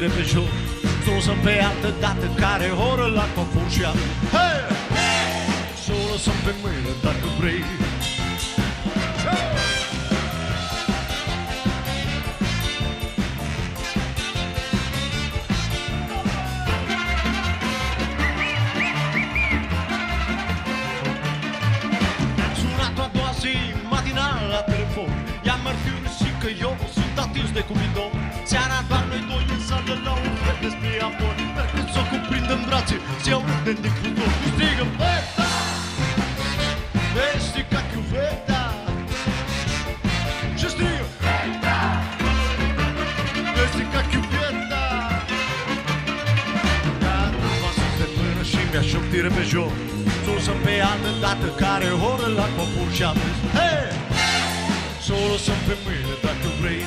privire pe jur. Sună pe altă dată care oră la confund și am hey! Sună pe mâine dacă vrei hey! Sunat-o a doua zi, matinal la telefon. Ea mă și că eu sunt atins de cumidon. Seara doar noi doi în sală la un fel despre amor. Merg când s-o cuprind în brațe, se aude din fundor. Tu strigă Veta, ești ca chiu Veta. Și strigă Veta, ești ca chiu Veta. Dar nu mă sus de până și mi-a șoptire pe joc. Susă pe altă dată care horă la copul și-am zis hey! S-o lăsăm pe mâine dacă vrei.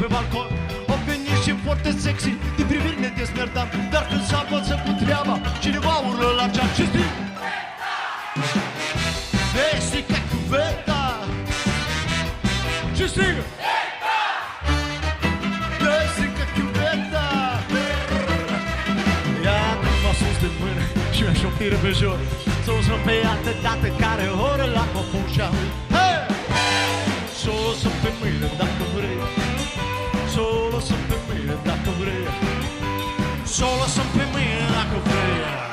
Pe balcon, o venit și foarte sexy, din priviri ne desmerdam. Dar când s-a învățat cu treaba, cineva urlă la geam și strig Veta! Vezi ca cu Veta și strigă Veta! Vezi ca cu Veta. Ea nu m-a sus de mână și mi-a șoptire pe jur. S-o lăsăm pe altă dată care oră la copul și-am hey! S-o lăsăm pe mâine dacă vrei. Solo sunt pe mine dacă vrei. Solo sunt pe mine dacă vrei.